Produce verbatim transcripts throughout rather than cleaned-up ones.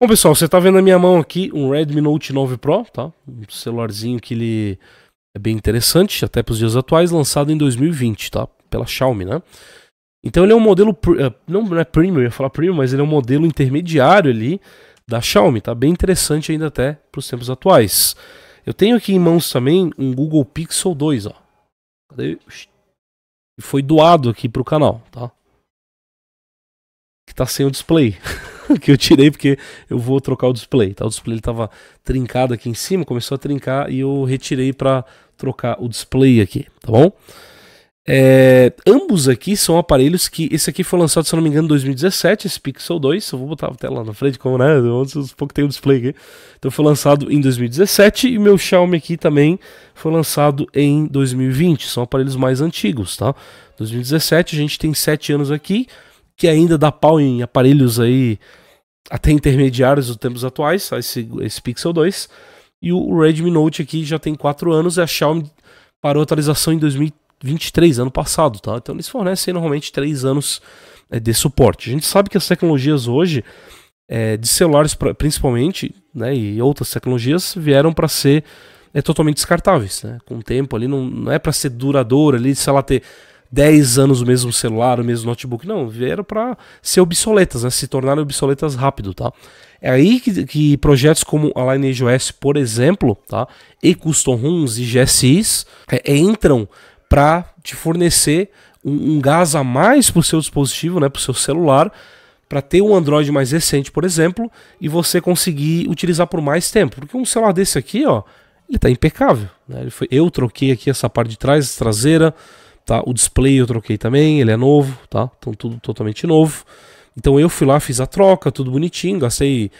Bom, pessoal, você está vendo na minha mão aqui um Redmi Note nove Pro, tá? Um celularzinho que ele é bem interessante, até para os dias atuais, lançado em dois mil e vinte, tá? Pela Xiaomi, né? Então ele é um modelo, não é premium, eu ia falar premium, mas ele é um modelo intermediário ali da Xiaomi, tá? Bem interessante ainda até para os tempos atuais. Eu tenho aqui em mãos também um Google Pixel dois, ó. Cadê? Foi doado aqui para o canal, tá? Que tá sem o display. Que eu tirei porque eu vou trocar o display, tá? O display ele tava trincado aqui em cima, começou a trincar e eu retirei para trocar o display aqui, tá bom? É, ambos aqui são aparelhos que... Esse aqui foi lançado, se eu não me engano, em dois mil e dezessete, esse Pixel dois. Eu vou botar a tela lá na frente, como, né? Uns pouco tem o display aqui. Então foi lançado em dois mil e dezessete e meu Xiaomi aqui também foi lançado em dois mil e vinte. São aparelhos mais antigos, tá? dois mil e dezessete, a gente tem sete anos aqui, que ainda dá pau em aparelhos aí até intermediários dos tempos atuais, esse, esse Pixel dois. E o Redmi Note aqui já tem quatro anos, e a Xiaomi parou a atualização em dois mil e vinte e três, ano passado, tá? Então eles fornecem normalmente três anos é, de suporte. A gente sabe que as tecnologias hoje, é, de celulares pra, principalmente, né, e outras tecnologias, vieram para ser é, totalmente descartáveis, né? Com o tempo ali, não, não é para ser duradouro ali, sei lá, ter dez anos o mesmo celular, o mesmo notebook. Não, vieram para ser obsoletas, né? Se tornaram obsoletas rápido, tá? É aí que, que projetos como a LineageOS, por exemplo, tá? E Custom ROMs e G S Is é, entram para te fornecer um, um gás a mais para o seu dispositivo, né? Para o seu celular, para ter um Android mais recente, por exemplo, e você conseguir utilizar por mais tempo. Porque um celular desse aqui, ó, ele tá impecável, né? Ele foi, eu troquei aqui essa parte de trás, traseira, tá? O display eu troquei também, ele é novo, tá? Então tudo totalmente novo. Então eu fui lá, fiz a troca, tudo bonitinho, gastei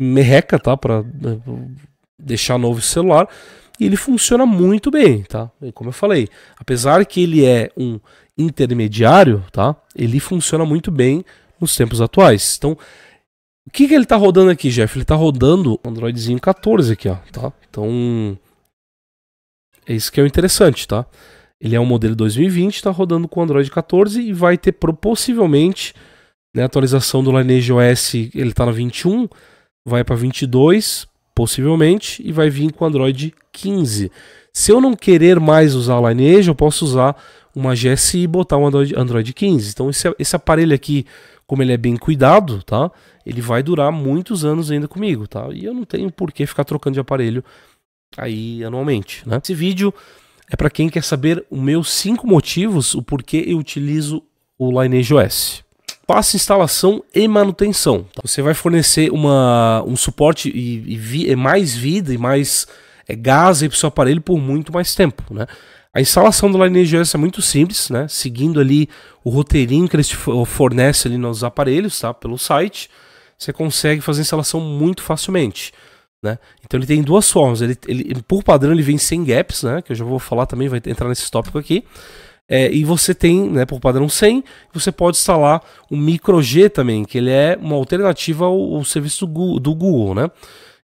merreca, tá? Para deixar novo o celular. E ele funciona muito bem, tá? E como eu falei, apesar que ele é um intermediário, tá? Ele funciona muito bem nos tempos atuais. Então, o que que ele tá rodando aqui, Jeff? Ele tá rodando o Androidzinho quatorze aqui, ó, tá? Então, é isso que é o interessante, tá? Ele é um modelo dois mil e vinte, tá rodando com o Android quatorze e vai ter possivelmente, né, a atualização do LineageOS, ele tá na vinte e um, vai para vinte e dois, possivelmente, e vai vir com o Android quinze. Se eu não querer mais usar o Lineage, eu posso usar uma G S I e botar um Android, Android quinze. Então esse, esse aparelho aqui, como ele é bem cuidado, tá? Ele vai durar muitos anos ainda comigo, tá? E eu não tenho por que ficar trocando de aparelho aí anualmente, né? Esse vídeo é para quem quer saber os meus cinco motivos, o porquê eu utilizo o LineageOS. Faça instalação e manutenção. Tá? Você vai fornecer uma, um suporte e, e vi, mais vida e mais é, gás para o seu aparelho por muito mais tempo, né? A instalação do LineageOS é muito simples, né? Seguindo ali o roteirinho que eles fornecem ali nos aparelhos, tá? Pelo site, você consegue fazer a instalação muito facilmente, né? Então ele tem duas formas. Ele, ele, por padrão ele vem sem gaps, né? Que eu já vou falar também, vai entrar nesse tópico aqui. É, e você tem, né, por padrão cem, você pode instalar o MicroG também, que ele é uma alternativa ao, ao serviço do Google, do Google, né?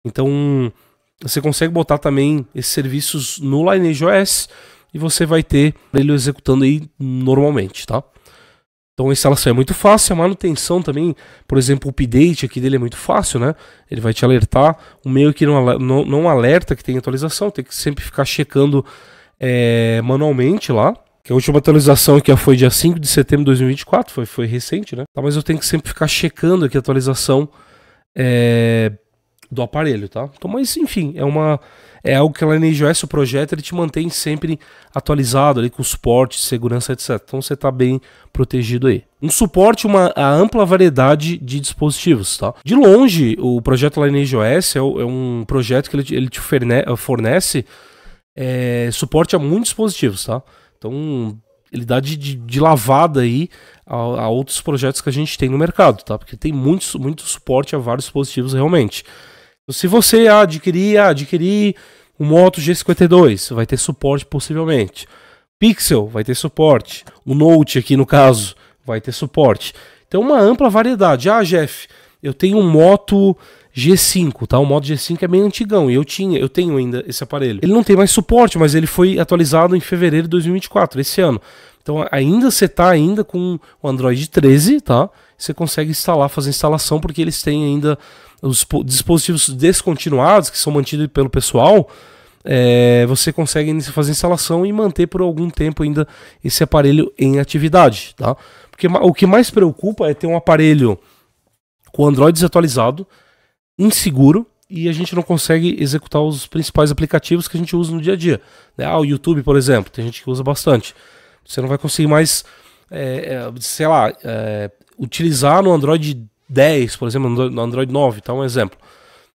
Então, você consegue botar também esses serviços no LineageOS e você vai ter ele executando aí normalmente, tá? Então a instalação é muito fácil, a manutenção também, por exemplo, o update aqui dele é muito fácil, né? Ele vai te alertar, o meio que não, não, não alerta que tem atualização, tem que sempre ficar checando é, manualmente lá. Que a última atualização aqui foi dia cinco de setembro de dois mil e vinte e quatro, foi, foi recente, né? Tá, mas eu tenho que sempre ficar checando aqui a atualização é, do aparelho, tá? Então, mas enfim, é, uma, é algo que a LineageOS, o projeto, ele te mantém sempre atualizado ali com suporte, segurança, etcétera. Então você tá bem protegido aí. Um suporte, uma a ampla variedade de dispositivos, tá? De longe, o projeto LineageOS é, é um projeto que ele, ele te fornece é, suporte a muitos dispositivos, tá? Então, ele dá de, de, de lavada aí a, a outros projetos que a gente tem no mercado, tá? Porque tem muito, muito suporte a vários dispositivos realmente. Então, se você adquirir, adquirir o Moto G cinquenta e dois, vai ter suporte possivelmente. Pixel vai ter suporte. O Note aqui no caso vai ter suporte. Então, uma ampla variedade. Ah, Jeff, eu tenho um Moto G cinco, tá? O Moto G cinco é meio antigão e eu tinha, eu tenho ainda esse aparelho. Ele não tem mais suporte, mas ele foi atualizado em fevereiro de dois mil e vinte e quatro, esse ano. Então ainda você tá ainda com o Android treze, tá? Você consegue instalar, fazer instalação porque eles têm ainda os dispositivos descontinuados, que são mantidos pelo pessoal, é, você consegue fazer instalação e manter por algum tempo ainda esse aparelho em atividade, tá? Porque o que mais preocupa é ter um aparelho com Android desatualizado, inseguro, e a gente não consegue executar os principais aplicativos que a gente usa no dia a dia. Ah, o YouTube, por exemplo, tem gente que usa bastante. Você não vai conseguir mais, é, sei lá, é, utilizar no Android dez, por exemplo, no Android nove, tá? Um exemplo.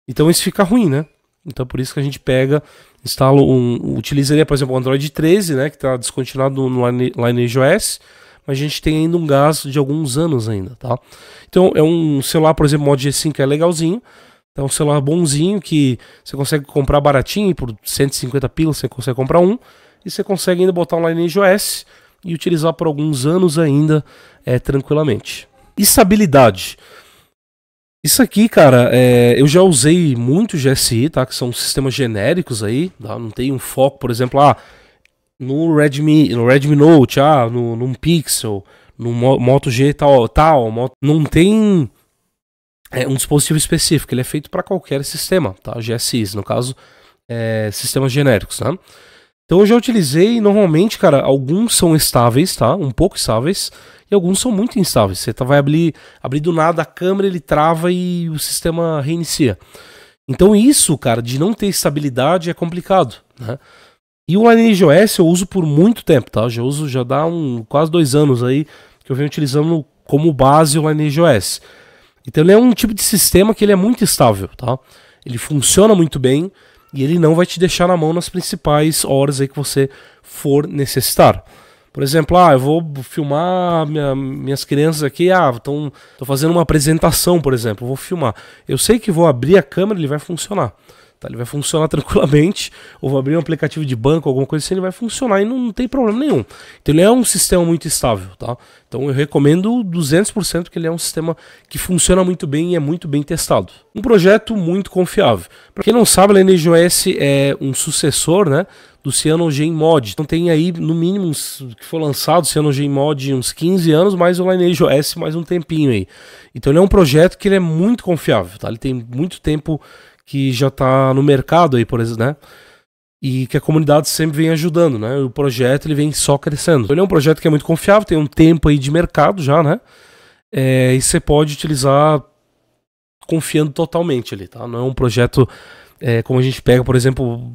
Então isso fica ruim, né? Então por isso que a gente pega, instala um... Utilizaria, por exemplo, o Android treze, né? Que está descontinuado no LineageOS, mas a gente tem ainda um gasto de alguns anos ainda, tá? Então é um celular, por exemplo, Moto G cinco, que é legalzinho. É um celular bonzinho que você consegue comprar baratinho, por cento e cinquenta pilas você consegue comprar um, e você consegue ainda botar um LineageOS e utilizar por alguns anos ainda, é, tranquilamente. Estabilidade. Isso aqui, cara, é, eu já usei muito G S I, tá? Que são sistemas genéricos aí, tá? Não tem um foco, por exemplo, ah, no Redmi, no Redmi Note, ah, no, num Pixel, no Moto G tal, tal, não tem... É um dispositivo específico, ele é feito para qualquer sistema, tá? G S Is, no caso, é, sistemas genéricos, né? Então eu já utilizei, normalmente, cara, alguns são estáveis, tá? Um pouco estáveis, e alguns são muito instáveis. Você tá, vai abrir, abrir do nada a câmera, ele trava e o sistema reinicia. Então isso, cara, de não ter estabilidade é complicado, né? E o LineageOS eu uso por muito tempo, tá? Já uso, já dá um, quase dois anos aí que eu venho utilizando como base o LineageOS. Então ele é um tipo de sistema que ele é muito estável, tá? Ele funciona muito bem e ele não vai te deixar na mão nas principais horas aí que você for necessitar. Por exemplo, ah, eu vou filmar minha, minhas crianças aqui, ah, estão fazendo uma apresentação, por exemplo, eu vou filmar. Eu sei que vou abrir a câmera, ele vai funcionar, tá? Ele vai funcionar tranquilamente, ou vou abrir um aplicativo de banco, alguma coisa assim, ele vai funcionar e não, não tem problema nenhum. Então ele é um sistema muito estável, tá? Então eu recomendo duzentos por cento que ele é um sistema que funciona muito bem e é muito bem testado. Um projeto muito confiável. Para quem não sabe, a LineageOS é um sucessor, né, do CyanogenMod. Então tem aí, no mínimo, uns, que foi lançado o CyanogenMod uns quinze anos, mais o LineageOS mais um tempinho aí. Então ele é um projeto que ele é muito confiável, tá? Ele tem muito tempo que já está no mercado aí, por exemplo, né? E que a comunidade sempre vem ajudando, né? O projeto ele vem só crescendo. Ele é um projeto que é muito confiável, tem um tempo aí de mercado já, né? É, e você pode utilizar confiando totalmente ali, tá? Não é um projeto, é, como a gente pega, por exemplo,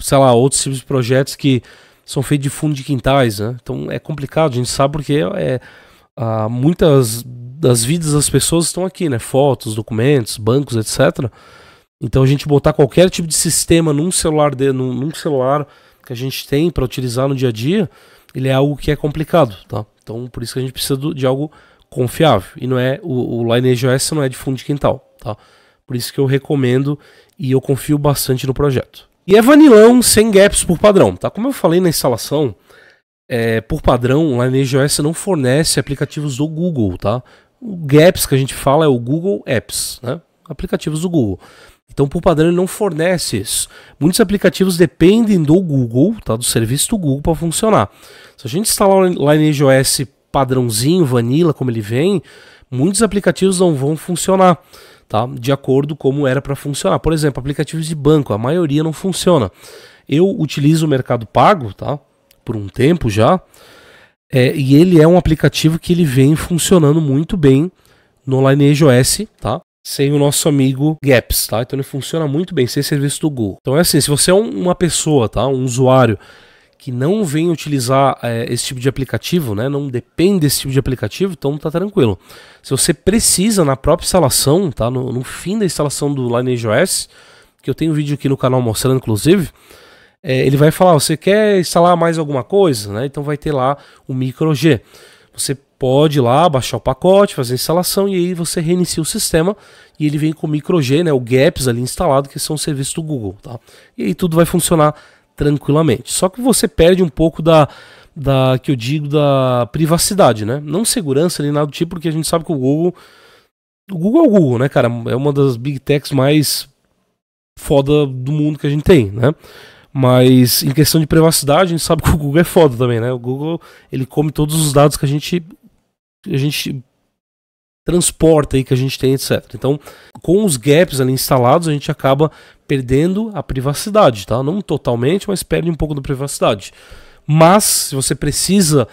sei lá, outros tipos de projetos que são feitos de fundo de quintais, né? Então é complicado, a gente sabe porque é, há muitas das vidas das pessoas estão aqui, né? Fotos, documentos, bancos, etcétera. Então a gente botar qualquer tipo de sistema num celular, de, num, num celular que a gente tem para utilizar no dia a dia, ele é algo que é complicado, tá? Então por isso que a gente precisa do, de algo confiável. E não é o, o LineageOS não é de fundo de quintal, tá? Por isso que eu recomendo e eu confio bastante no projeto. E é vanilão sem gaps por padrão, tá? Como eu falei na instalação, é, por padrão o LineageOS não fornece aplicativos do Google, tá? O gaps que a gente fala é o Google Apps, né? Aplicativos do Google. Então, por padrão, ele não fornece isso. Muitos aplicativos dependem do Google, tá? Do serviço do Google para funcionar. Se a gente instalar o LineageOS padrãozinho, vanilla, como ele vem, muitos aplicativos não vão funcionar, tá? De acordo como era para funcionar. Por exemplo, aplicativos de banco, a maioria não funciona. Eu utilizo o Mercado Pago, tá? Por um tempo já, é, e ele é um aplicativo que ele vem funcionando muito bem no LineageOS, tá? Sem o nosso amigo Gaps, tá? Então ele funciona muito bem sem serviço do Google. Então é assim, se você é um, uma pessoa, tá? Um usuário que não vem utilizar é, esse tipo de aplicativo, né? Não depende desse tipo de aplicativo, então tá tranquilo. Se você precisa na própria instalação, tá? No, no fim da instalação do LineageOS, que eu tenho um vídeo aqui no canal mostrando, inclusive, é, ele vai falar, você quer instalar mais alguma coisa, né? Então vai ter lá o MicroG. Você pode ir lá, baixar o pacote, fazer a instalação e aí você reinicia o sistema e ele vem com o MicroG, né, o Gaps ali instalado, que são serviços do Google, tá? E aí tudo vai funcionar tranquilamente. Só que você perde um pouco da, da que eu digo, da privacidade, né? Não segurança nem nada do tipo, porque a gente sabe que o Google... O Google é o Google, né, cara? É uma das big techs mais foda do mundo que a gente tem, né? Mas em questão de privacidade, a gente sabe que o Google é foda também, né? O Google, ele come todos os dados que a gente... a gente transporte aí que a gente tem, etcétera. Então, com os gaps ali instalados, a gente acaba perdendo a privacidade, tá? Não totalmente, mas perde um pouco da privacidade. Mas, se você precisa,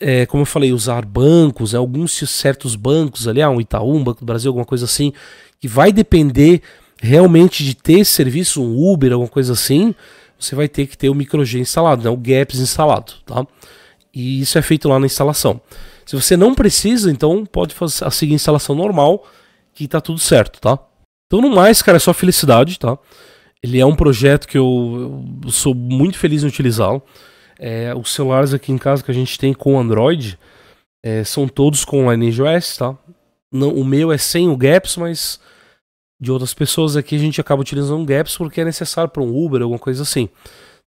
é, como eu falei, usar bancos, né, alguns certos bancos ali, ah, um Itaú, um Banco do Brasil, alguma coisa assim, que vai depender realmente de ter esse serviço, um Uber, alguma coisa assim, você vai ter que ter o MicroG instalado, né, o Gaps instalado, tá? E isso é feito lá na instalação. Se você não precisa, então pode fazer a seguir a instalação normal, que tá tudo certo, tá? Então no mais, cara, é só felicidade, tá? Ele é um projeto que eu, eu sou muito feliz em utilizá-lo. É, os celulares aqui em casa que a gente tem com Android é, são todos com LineageOS, tá? Não, o meu é sem o Gaps, mas de outras pessoas aqui a gente acaba utilizando o Gaps porque é necessário para um Uber, alguma coisa assim,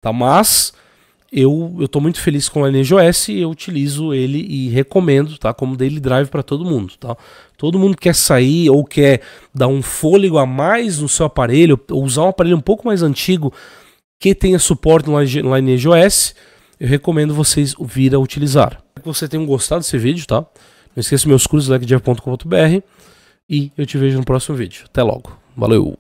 tá? Mas eu eu tô muito feliz com o LineageOS e eu utilizo ele e recomendo, tá, como daily drive para todo mundo, tá? Todo mundo quer sair ou quer dar um fôlego a mais no seu aparelho ou usar um aparelho um pouco mais antigo que tenha suporte no LineageOS, eu recomendo vocês vir a utilizar. Espero que vocês tenham gostado desse vídeo, tá? Não esqueça meus cursos, slackjeff ponto com ponto br, e eu te vejo no próximo vídeo. Até logo. Valeu!